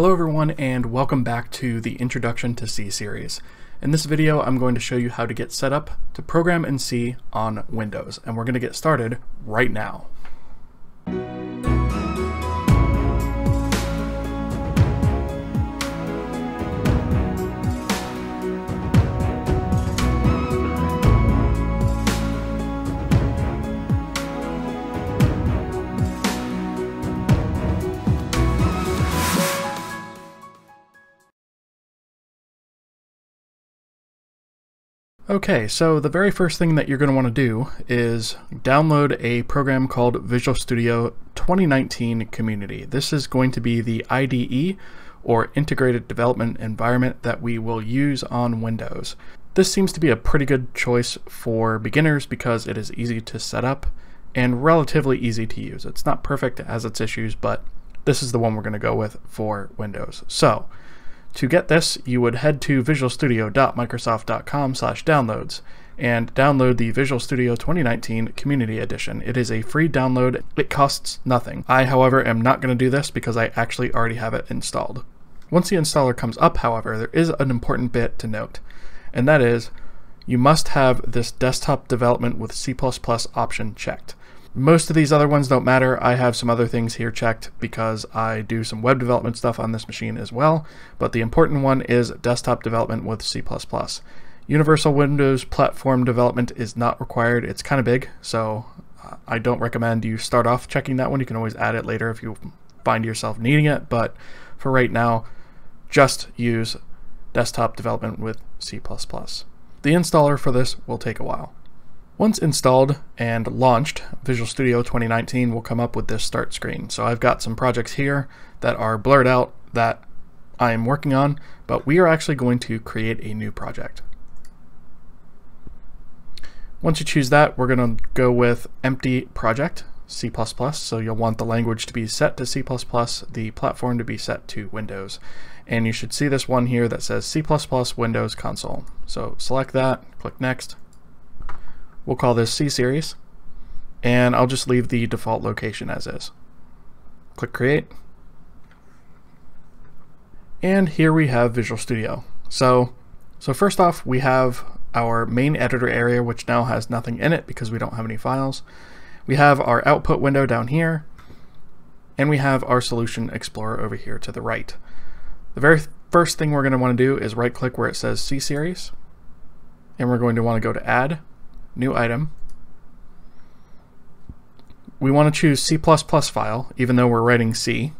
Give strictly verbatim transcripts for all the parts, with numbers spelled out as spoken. Hello everyone and welcome back to the Introduction to C-Series. In this video I'm going to show you how to get set up to program in C on Windows, and we're going to get started right now. Okay, so the very first thing that you're going to want to do is download a program called Visual Studio twenty nineteen Community. This is going to be the I D E, or Integrated Development Environment, that we will use on Windows. This seems to be a pretty good choice for beginners because it is easy to set up and relatively easy to use. It's not perfect, it has its issues, but this is the one we're going to go with for Windows. So, to get this, you would head to visual studio dot microsoft dot com slash downloads and download the Visual Studio twenty nineteen Community Edition. It is a free download. It costs nothing. I, however, am not going to do this because I actually already have it installed. Once the installer comes up, however, there is an important bit to note, and that is you must have this desktop development with C plus plus option checked. Most of these other ones don't matter. I have some other things here checked because I do some web development stuff on this machine as well, but the important one is desktop development with C plus plus. Universal Windows platform development is not required. It's kind of big, so I don't recommend you start off checking that one. You can always add it later if you find yourself needing it, but for right now, just use desktop development with C plus plus. The installer for this will take a while. Once installed and launched, Visual Studio twenty nineteen will come up with this start screen. So I've got some projects here that are blurred out that I am working on, but we are actually going to create a new project. Once you choose that, we're going to go with empty project, C plus plus. So you'll want the language to be set to C plus plus, the platform to be set to Windows. And you should see this one here that says C plus plus Windows console. So select that, click next. We'll call this C-Series, and I'll just leave the default location as is. Click Create. And here we have Visual Studio. So, so first off, we have our main editor area, which now has nothing in it because we don't have any files. We have our output window down here, and we have our Solution Explorer over here to the right. The very first thing we're going to want to do is right-click where it says C-Series, and we're going to want to go to Add, New Item. We want to choose C plus plus file, even though we're writing C.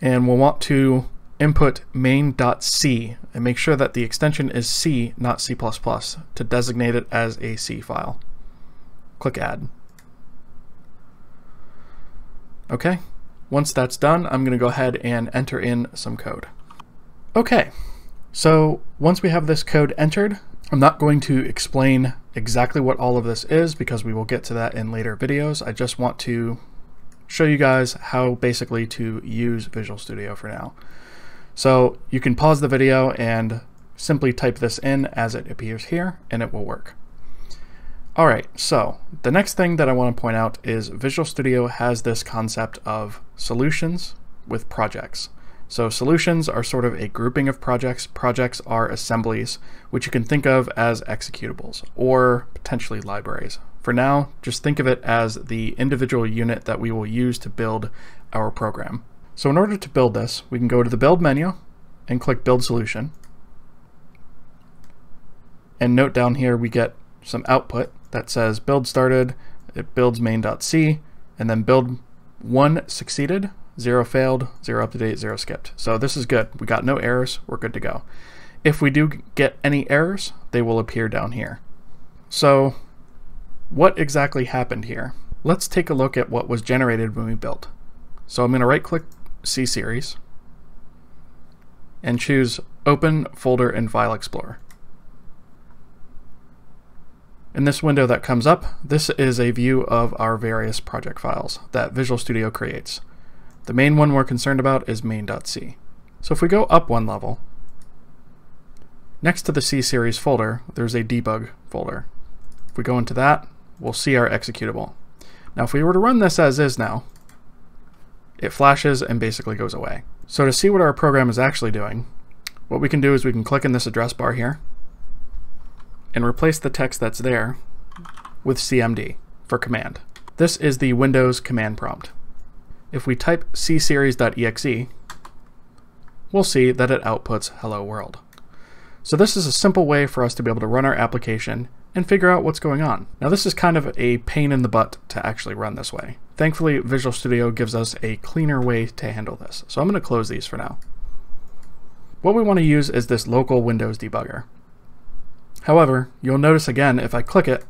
And we'll want to input main dot c and make sure that the extension is C, not C plus plus, to designate it as a C file. Click Add. Okay, once that's done, I'm going to go ahead and enter in some code. Okay. So once we have this code entered, I'm not going to explain exactly what all of this is because we will get to that in later videos. I just want to show you guys how basically to use Visual Studio for now. So you can pause the video and simply type this in as it appears here and it will work. All right, so the next thing that I want to point out is Visual Studio has this concept of solutions with projects. So solutions are sort of a grouping of projects. Projects are assemblies, which you can think of as executables or potentially libraries. For now, just think of it as the individual unit that we will use to build our program. So in order to build this, we can go to the build menu and click build solution. And note down here, we get some output that says build started, it builds main dot c, and then build one succeeded, zero failed, zero up to date, zero skipped. So this is good. We got no errors. We're good to go. If we do get any errors, they will appear down here. So what exactly happened here? Let's take a look at what was generated when we built. So I'm going to right click C-Series and choose Open Folder and File Explorer. In this window that comes up, this is a view of our various project files that Visual Studio creates. The main one we're concerned about is main dot c. So if we go up one level, next to the C-Series folder, there's a debug folder. If we go into that, we'll see our executable. Now if we were to run this as is now, it flashes and basically goes away. So to see what our program is actually doing, what we can do is we can click in this address bar here and replace the text that's there with C M D for command. This is the Windows command prompt. If we type C series dot E X E, we'll see that it outputs hello world. So this is a simple way for us to be able to run our application and figure out what's going on. Now this is kind of a pain in the butt to actually run this way. Thankfully, Visual Studio gives us a cleaner way to handle this. So I'm going to close these for now. What we want to use is this local Windows debugger. However, you'll notice again, if I click it,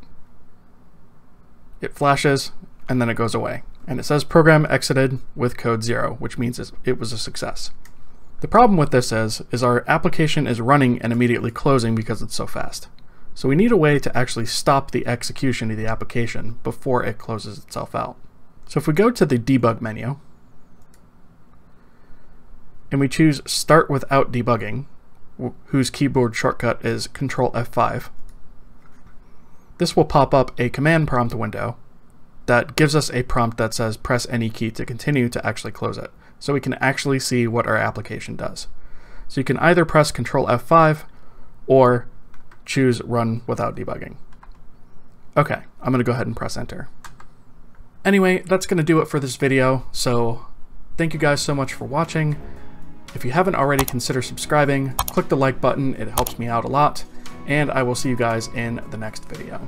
it flashes and then it goes away. And it says program exited with code zero, which means it was a success. The problem with this is, is our application is running and immediately closing because it's so fast. So we need a way to actually stop the execution of the application before it closes itself out. So if we go to the debug menu and we choose start without debugging, whose keyboard shortcut is control F five, this will pop up a command prompt window that gives us a prompt that says press any key to continue to actually close it. So we can actually see what our application does. So you can either press control F five or choose run without debugging. Okay, I'm gonna go ahead and press enter. Anyway, that's gonna do it for this video. So thank you guys so much for watching. If you haven't already, consider subscribing, click the like button, it helps me out a lot, and I will see you guys in the next video.